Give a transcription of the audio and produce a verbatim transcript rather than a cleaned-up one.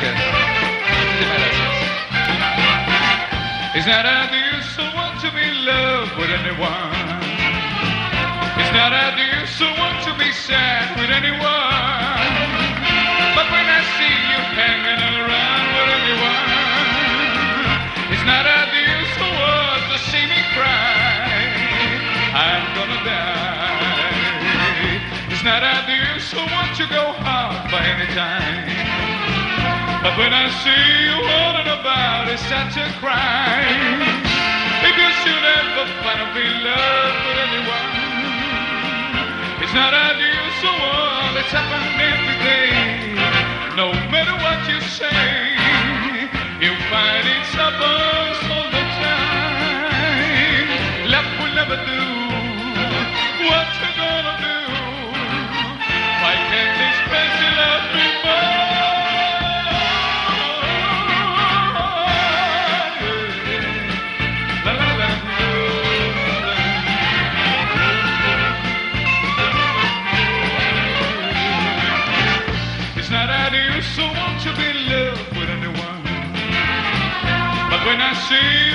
gracias. Muchísimas gracias. It's not ideal, someone to be loved with anyone. It's not ideal, someone to be sad with anyone. But when I see you hanging around with everyone, it's not ideal, someone to see me cry. I'm gonna die. It's not ideal, someone to go hard by any time. But when I see you holding about, it's such a crime. If you should ever finally be loved with anyone, it's not ideal, so all that's happened every day. No matter what you say, you find it suffers all the time. Love will never do what you're gonna do. Why can't this crazy love be born? La la la. Someone to be loved with anyone, but when I see